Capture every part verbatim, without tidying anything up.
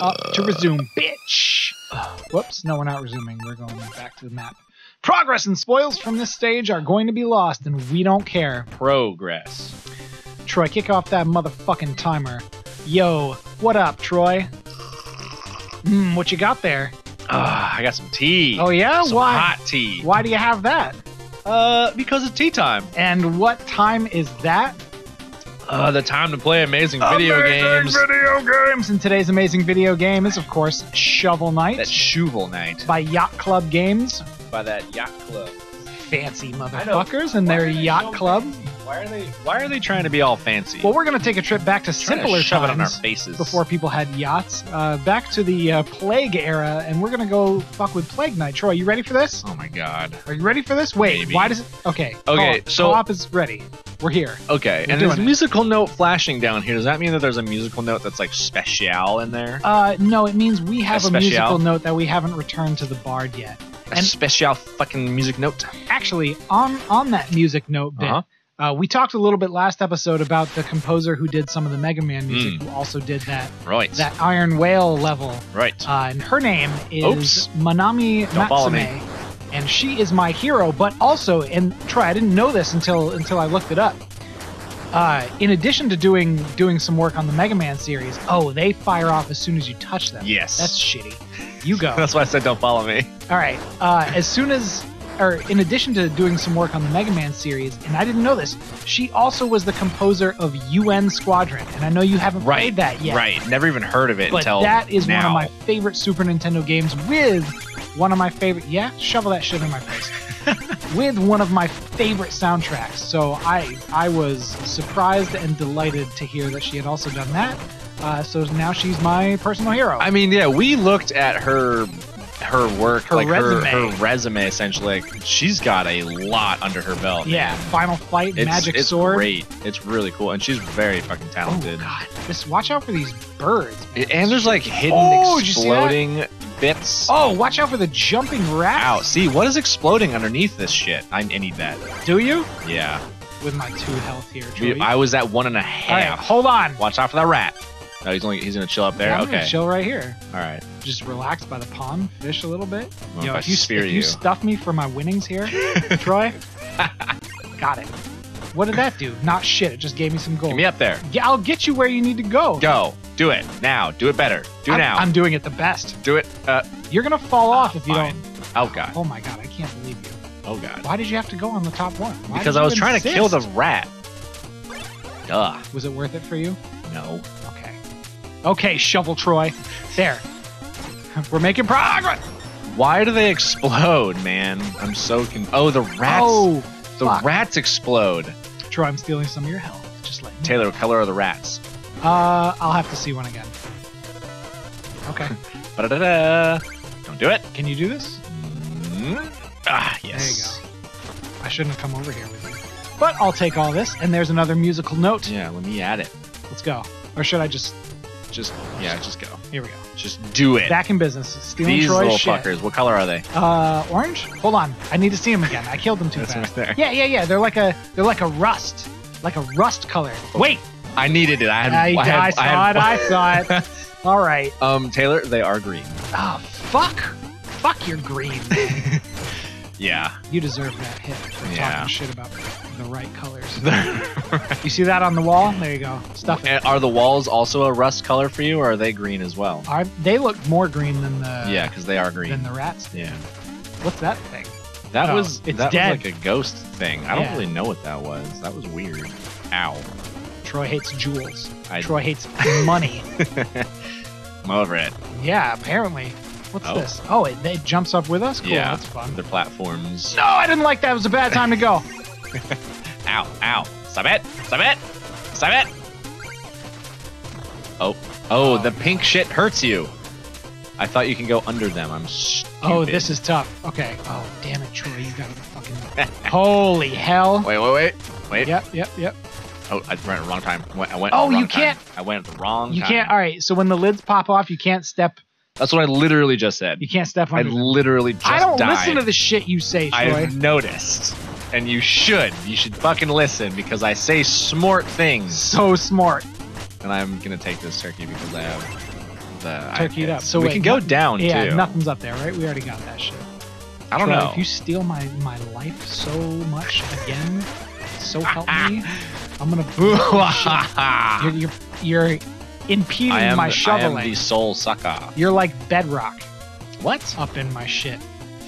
Up to resume, bitch! Whoops, no, we're not resuming. We're going back to the map. Progress and spoils from this stage are going to be lost, and we don't care. Progress. Troy, kick off that motherfucking timer. Yo, what up, Troy? Mmm, what you got there? Ah, uh, I got some tea. Oh, yeah? Some Why? Hot tea. Why do you have that? Uh, because it's tea time. And what time is that? Uh, the time to play amazing video amazing games. video games! And today's amazing video game is, of course, Shovel Knight. That's Shovel Knight. By Yacht Club Games. By that Yacht Club. Fancy motherfuckers and their Yacht so Club. Fancy? Why are they Why are they trying to be all fancy? Well, we're going to take a trip back to simpler to shove times it on our faces. Before people had yachts. Uh, back to the uh, Plague era, and we're going to go fuck with Plague Knight. Troy, you ready for this? Oh, my God. Are you ready for this? Wait, Maybe. why does it... Okay. Okay, co-op. so... Co-op is ready. We're here. Okay, we're and there's a musical note flashing down here. Does that mean that there's a musical note that's, like, special in there? Uh, no, it means we have a, a musical note that we haven't returned to the bard yet. A and special fucking music note. Actually, on, on that music note bit... Uh-huh. Uh, we talked a little bit last episode about the composer who did some of the Mega Man music, mm. who also did that right. that Iron Whale level. Right. Uh, and her name is Oops. Manami Matsumae, and she is my hero. But also, and Troy, I didn't know this until until I looked it up. Uh, in addition to doing doing some work on the Mega Man series, oh, they fire off as soon as you touch them. Yes. That's shitty. You go. That's why I said don't follow me. All right. Uh, as soon as. Or in addition to doing some work on the Mega Man series, and I didn't know this, she also was the composer of U N Squadron, and I know you haven't right, played that yet. Right, never even heard of it but until that is now. One of my favorite Super Nintendo games with one of my favorite... Yeah, shovel that shit in my face. with one of my favorite soundtracks. So I, I was surprised and delighted to hear that she had also done that. Uh, so now she's my personal hero. I mean, yeah, we looked at her... her work, her like resume. Her, her resume, essentially. Like, she's got a lot under her belt. Yeah, man. Final Fight, it's, Magic it's Sword. It's great. It's really cool, and she's very fucking talented. Oh, God. Just watch out for these birds. It, and there's, like, hidden oh, exploding bits. Oh, watch out for the jumping rats. Ow, see, what is exploding underneath this shit? I, I need that. Do you? Yeah. With my two health here, Troy. I was at one and a half. All right, hold on. Watch out for that rat. No, he's only he's gonna chill up there. Yeah, I'm okay, gonna chill right here. All right, just relax by the pond, fish a little bit. Well, Yo, if, if, you, spear if you, you stuff me for my winnings here, Troy. Got it. What did that do? Not shit. It just gave me some gold. Get me up there. Yeah, I'll get you where you need to go. Go. Do it now. Do it better. Do it I'm, now. I'm doing it the best. Do it. Uh, You're gonna fall uh, off if you fine. don't. Oh God. Oh my God. I can't believe you. Oh God. Why did you have to go on the top one? Why because I was trying insist? to kill the rat. Duh. Was it worth it for you? No. Okay. Okay, Shovel Troy. There. We're making progress! Why do they explode, man? I'm so con- Oh, the rats- Oh, The fuck. rats explode. Troy, I'm stealing some of your health. Just let me Taylor, what color are the rats? Uh, I'll have to see one again. Okay. Ba-da-da-da. Don't do it. Can you do this? Mm-hmm. Ah, yes. There you go. I shouldn't have come over here with you. But I'll take all this, and there's another musical note. Yeah, let me add it. Let's go. Or should I just... Just, yeah, just go. Here we go. Just do it. Back in business. Stealing These Troy's little shit. fuckers. What color are they? Uh, orange? Hold on. I need to see them again. I killed them too That's fast. Right there. Yeah, yeah, yeah. They're like a they're like a rust. Like a rust color. Wait! I needed it. I had... I, I, had, I saw I had, it. I saw it. All right. Um, Taylor, they are green. Oh, fuck. Fuck your green. Yeah. You deserve that hit for yeah. talking shit about the right colors. You see that on the wall? There you go. Stuff it. Are the walls also a rust color for you, or are they green as well? Are, they look more green than the... Yeah, because they are green. Than the rats do. Yeah. What's that thing? That oh, was it's that dead. was like a ghost thing. I don't yeah. really know what that was. That was weird. Ow. Troy hates jewels. I... Troy hates money. I'm over it. Yeah, apparently. What's oh. this? Oh, it, it jumps up with us? Cool, yeah, that's fun. They're platforms. No, I didn't like that. It was a bad time to go. Ow, ow. Stop it. Stop it. Stop it. Oh. Oh, oh the pink God. shit hurts you. I thought you can go under them. I'm stupid. Oh, this is tough. Okay. Oh, damn it, Troy. You got to fucking... Holy hell. Wait, wait, wait. Wait. Yep, yep, yep. Oh, I went wrong time. I went, I went oh, wrong you can't... Time. I went at the wrong you time. You can't... All right, so when the lids pop off, you can't step... That's what I literally just said. You can't step on I them. literally just died. I don't died. listen to the shit you say, Troy. I've noticed. And you should. You should fucking listen because I say smart things. So smart. And I'm gonna take this turkey because I have the turkey it up. So we wait, can go nothing, down yeah, too. Yeah, nothing's up there, right? We already got that shit. I don't Troy, know. If you steal my my life so much again, so help me, I'm gonna boo. you're, you're you're impeding am, my shoveling. I am the soul sucker. You're like bedrock. What? Up in my shit.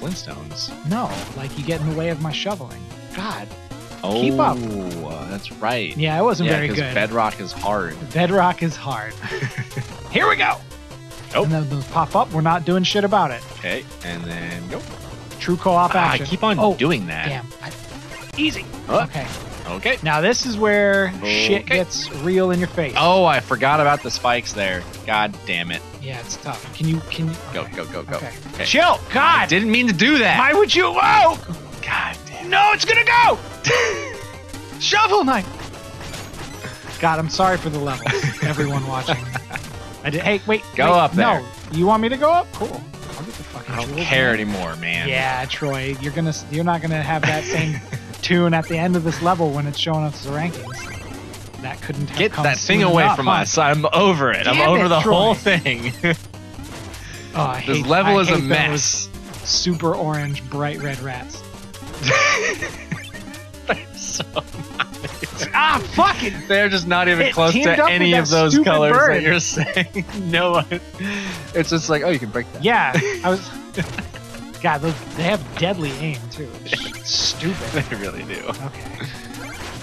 Flintstones. No, like you get in the way of my shoveling. God. Oh, keep up. That's right. Yeah, it wasn't yeah, very good. Yeah, because bedrock is hard. Bedrock is hard. Here we go. Nope. And then those pop up. We're not doing shit about it. Okay, and then nope. True co-op ah, action. I keep on oh, doing that. Damn. I, easy. Oh. Okay. Okay. Now this is where okay. shit gets real in your face. Oh, I forgot about the spikes there. God damn it. Yeah, it's tough. Can you? Can you? Okay. Go, go, go, go. Okay. Okay. Chill. God. I didn't mean to do that. Why would you? Whoa. God damn. No, it's gonna go. Shovel Knight. God, I'm sorry for the level. Everyone watching. I did. Hey, wait. Go wait, up there. No, you want me to go up? Cool. I'll get the fucking. I don't jewels, care man. anymore, man. Yeah, Troy, you're gonna, you're not gonna have that same tune at the end of this level when it's showing us the rankings. That couldn't have Get come that thing away enough, from huh? us. I'm over it. Damn I'm over it, the Troy. whole thing. oh, I hate, this level I is hate a mess. Super orange, bright red rats. They're so nice. Ah, fuck it. They're just not even it close to any of those colors bird. that you're saying. No one. It's just like, oh, you can break that. Yeah. I was. God, those, they have deadly aim, too. It's stupid. They really do. Okay.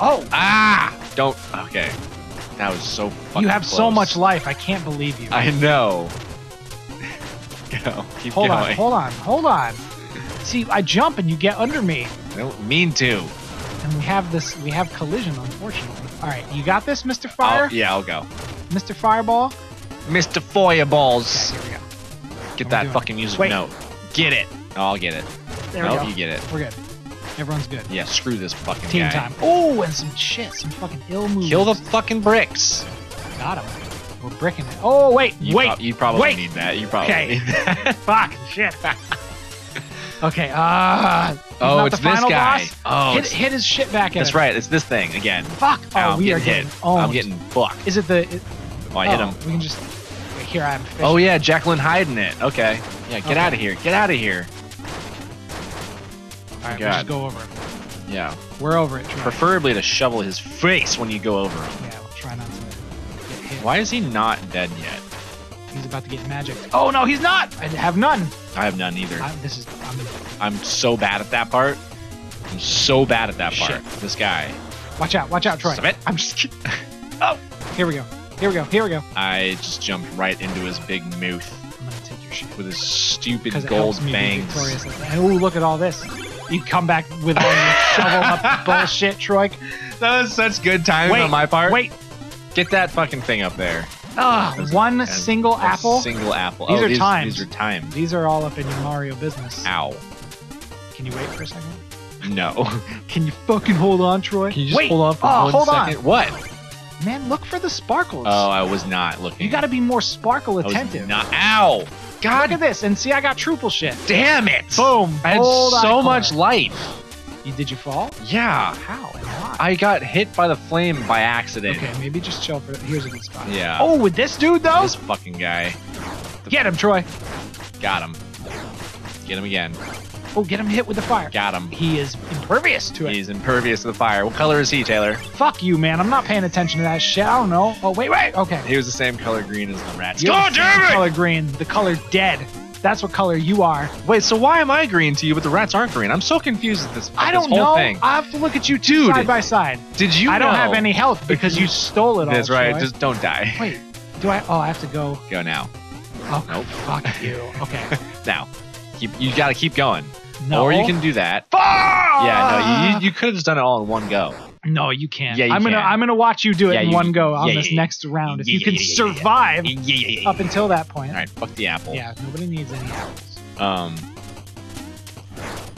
Oh! Ah! Don't. Okay. That was so fucking You have close. so much life. I can't believe you. I know. Go. Keep hold going. Hold on. Hold on. Hold on. See, I jump and you get under me. I don't mean to. And we have this. We have collision, unfortunately. All right. You got this, Mister Fire? I'll, yeah, I'll go. Mister Fireball? Mister Fireballs. Okay, here we go. Get what that fucking music Wait. note. Get it. Oh, I'll get it. There nope, we go. you get it. We're good. Everyone's good. Yeah, screw this fucking Team guy. time. Oh, and some shit. Some fucking ill moves. Kill the fucking bricks. Got him. We're bricking it. Oh, wait. You wait. Pro you probably wait. need that. You probably okay. need that. Fuck. Shit. okay. Uh, oh, it's this guy. Boss. Oh, hit, hit his shit back at That's him. right. It's this thing again. Fuck. Oh, I'm we getting are getting hit. Owned. I'm getting fucked. Is it the... It, oh, I oh, hit him. We can just... Wait, here, I am. Oh, yeah. Jacqueline hiding it. Okay. Yeah, get okay. out of here. Get out of here. All right, we should go over him. Yeah. We're over it, Troy. Preferably to shovel his face when you go over him. Yeah, we'll try not to get hit. Why is he not dead yet? He's about to get magic. Oh, no, he's not! I have none. I have none either. I, this is, I'm, I'm so bad at that part. I'm so bad at that Shit. part. This guy. Watch out, watch out, Troy. Stop it. I'm just kidding. Oh! Here we go. Here we go. Here we go. I just jumped right into his big mouth. I'm going to take your shit. With his stupid gold bangs. Oh, look at all this. You come back with all your shovel up bullshit, Troy. That was such good timing wait, on my part. Wait, get that fucking thing up there. Ah, oh, one a, single a apple. Single apple. These oh, are these, times. These are times. These are all up in your Mario business. Ow. Can you wait for a second? No. Can you fucking hold on, Troy? Can you just wait. hold on for oh, one hold second? On. What? Man, look for the sparkles. Oh, I was not looking. You got to be more sparkle attentive. I was not. Ow. God. Look at this, and see, I got triple shit. Damn it! Boom! I had so much life. You did you fall? Yeah. How and why? I got hit by the flame by accident. Okay, maybe just chill for. Here's a good spot. Yeah. Oh, with this dude though. This fucking guy. The get him, Troy. Got him. Get him again. Oh, get him hit with the fire. Got him. He is impervious to it. He's impervious to the fire. What color is he, Taylor? Fuck you, man. I'm not paying attention to that shit. I don't know. Oh, wait, wait. Okay. He was the same color green as the rats. You're God the damn it! color green. The color dead. That's what color you are. Wait, so why am I green to you, but the rats aren't green? I'm so confused with this, I don't this whole know. thing. I have to look at you two side by side. Did you I know? don't have any health because you stole it all. That's right. Troy. Just don't die. Wait. Do I? Oh, I have to go. Go now. Oh, nope. Fuck you. Okay. Now. Keep, you gotta keep going. No. Or you can do that. Fuck! Yeah, no, you, you could have just done it all in one go. No, you can't. Yeah, you I'm gonna can. I'm gonna watch you do it yeah, in you, one go yeah, on yeah, this yeah, next round. Yeah, if you yeah, can yeah, survive yeah, yeah, yeah, yeah. up until that point. All right, fuck the apple. Yeah, nobody needs any apples. Um.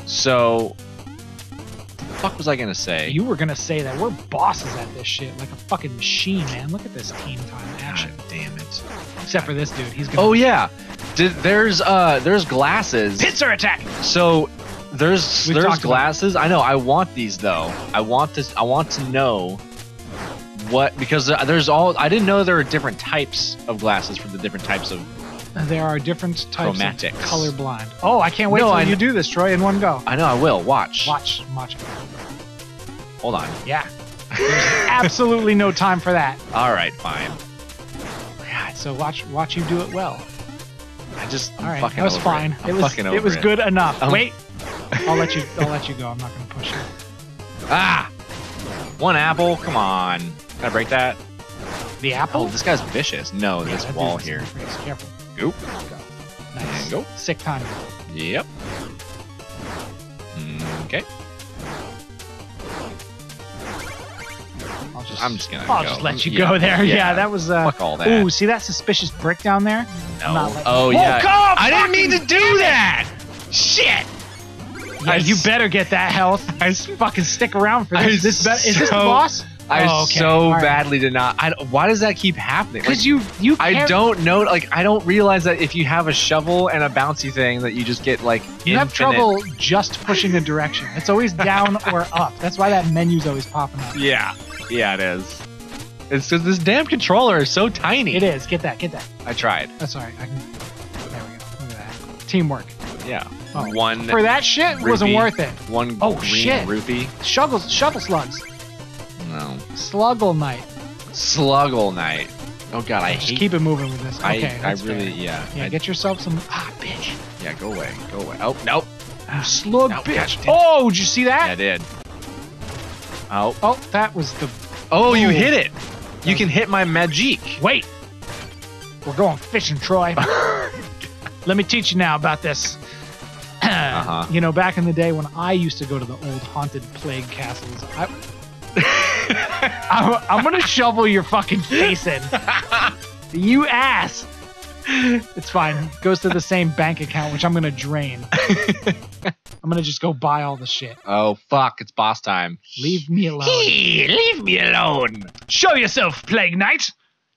So, what the fuck was I gonna say? You were gonna say that we're bosses at this shit, like a fucking machine, man. Look at this team time action. God damn it. Except for this dude, he's gonna. Oh yeah. Did, there's uh there's glasses. Pincer attack. So there's We've there's glasses. I know. I want these though. I want to I want to know what, because there's all, I didn't know there were different types of glasses for the different types of. There are different types chromatics. Of colorblind. Oh, I can't wait no, till you do this, Troy, in one go. I know, I will. Watch. Watch. Watch. Hold on. Yeah. There's absolutely no time for that. All right, fine. God, so watch watch you do it well. I just, I'm All right, fucking that was over fine. It, I'm it was, fucking over it was good it. enough. Um, wait. I'll let you, I'll let you go. I'm not going to push you. Ah! One apple? Come on. Can I break that? The apple? Oh, this guy's vicious. No, yeah, this wall here. Careful. Go. Nice. And go. Sick time. Yep. Okay. I'll just, I'm just gonna. I'll go. just let you yeah, go there. Yeah, yeah, that was. Uh, Fuck all that. Ooh, see that suspicious brick down there? No. Oh yeah. Come, I didn't mean to do that. Shit. Yeah, you better get that health. I fucking stick around for this. Is this, so is this the boss? I oh, okay. so right. badly did not. I, why does that keep happening? Because like, you, you. I don't know. Like I don't realize that if you have a shovel and a bouncy thing, that you just get like. You infinite. have trouble just pushing a direction. It's always down or up. That's why that menu's always popping up. Yeah, yeah, it is. It's because this damn controller is so tiny. It is. Get that. Get that. I tried. That's all right. I can. There we go. Look at that. Teamwork. Yeah. Oh. One. For that shit rupee. wasn't worth it. One. Oh green shit. Rupee. Shovel. Shovel slugs. No. Sluggle Knight. Sluggle Knight. Oh god, I Just hate keep it moving with this. Okay, I, I really, fair. yeah. Yeah, I, get yourself some. Ah, bitch. Yeah, go away, go away. Oh, nope. You slug, no, bitch. Oh, did you see that? Yeah, I did. Oh. Oh, that was the. Oh, you hit it. You can hit my magic. Wait. We're going fishing, Troy. Let me teach you now about this. uh-huh. You know, back in the day when I used to go to the old haunted plague castles, I. I'm, I'm gonna shovel your fucking face in. You ass. It's fine. It goes to the same bank account, which I'm gonna drain. I'm gonna just go buy all the shit. Oh fuck! It's boss time. Leave me alone. Hey, leave me alone. Show yourself, Plague Knight.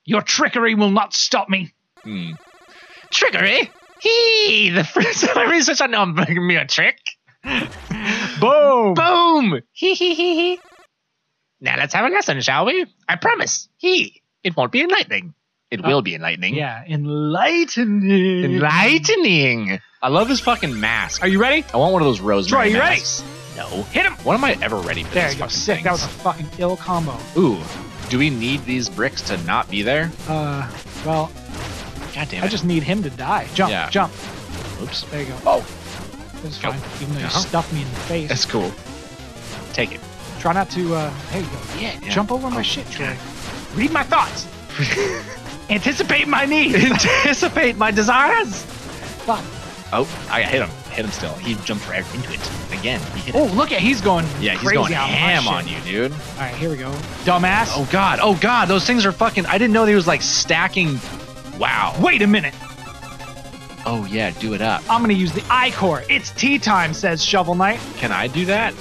Your trickery will not stop me. Hmm. Trickery? Hey, the first time I researched, I know I'm making me a trick. Boom! Boom! Hee hee hee hee. Now let's have a lesson, shall we? I promise. He. It won't be enlightening. It oh, will be enlightening. Yeah, enlightening. Enlightening. I love his fucking mask. Are you ready? I want one of those rosemary Troy, masks. Are you ready? No. Hit him. When am I ever ready for there these you go. fucking Sick. Things? That was a fucking ill combo. Ooh. Do we need these bricks to not be there? Uh, well. God damn it. I just need him to die. Jump. Yeah. Jump. Oops. There you go. Oh. It's fine. Oh. Even though you uh-huh. stuffed me in the face. That's cool. Take it. Try not to, uh, there you go. Yeah, yeah. Jump over oh, my shit, Troy. Read my thoughts. Anticipate my needs. Anticipate my desires. Fuck. Oh, I hit him. Hit him still. He jumped right into it. Again, he hit Oh, him. look at, he's going Yeah, he's crazy going ham on you, dude. All right, here we go. Dumbass. Oh, God. Oh, God. Those things are fucking, I didn't know he was, like, stacking. Wow. Wait a minute. Oh, yeah, do it up. I'm going to use the I-Core. It's tea time, says Shovel Knight. Can I do that?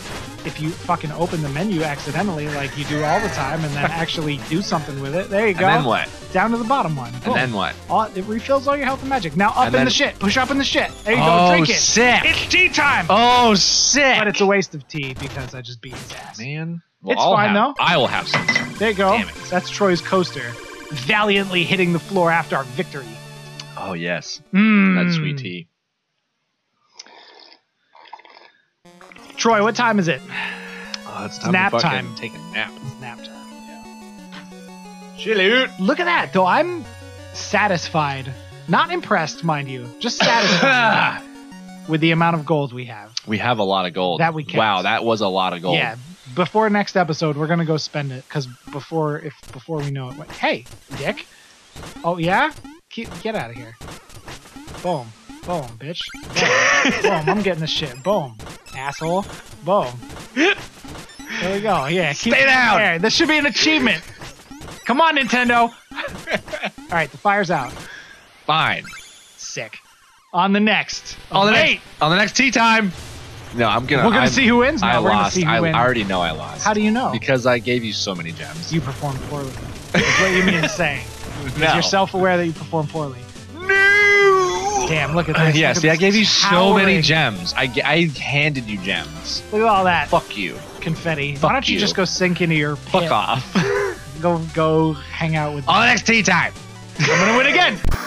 If you fucking open the menu accidentally, like you do all the time, and then actually do something with it. There you go. And then what? Down to the bottom one. Boom. And then what? All, it refills all your health and magic. Now up and in then... the shit. Push up in the shit. There you oh, go. Drink it. sick. It's tea time. Oh, sick. But it's a waste of tea because I just beat his ass. Man. Well, it's I'll fine, have, though. I will have some. There you go. Damn it. That's Troy's coaster. Valiantly hitting the floor after our victory. Oh, yes. Mm. That's sweet tea. Troy, what time is it? Oh, it's time it's nap to fucking time. Take a nap. It's nap time. Yeah. Chilly. Look at that, though. I'm satisfied. Not impressed, mind you. Just satisfied with the amount of gold we have. We have a lot of gold. That we kept. Wow, that was a lot of gold. Yeah. Before next episode, we're going to go spend it. Because before if before we know it, what, hey, dick. Oh, yeah? Get, get out of here. Boom. Boom, bitch. Boom. Boom. I'm getting this shit. Boom. Asshole. Boom. There we go. Yeah. Keep Stay down. There. This should be an achievement. Come on, Nintendo. All right. The fire's out. Fine. Sick. On the next. On the next. On the next tea time. No, I'm going to. We're going to see who wins. Now. I We're lost. See who I, wins. I already know I lost. How do you know? Because I gave you so many gems. You performed poorly. That's what you mean to say. No. You're self-aware that you performed poorly. Damn, look at this. Uh, yes, yeah, I gave you so many gems. I, I handed you gems. Look at all that. Fuck you. Confetti. Fuck Why don't you, you just go sink into your pit? Fuck off. go go hang out with. Oh, N X T time! I'm gonna win again.